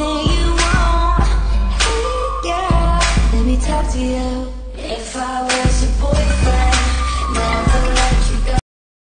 Anything you want, hey girl, let me talk to you. If I was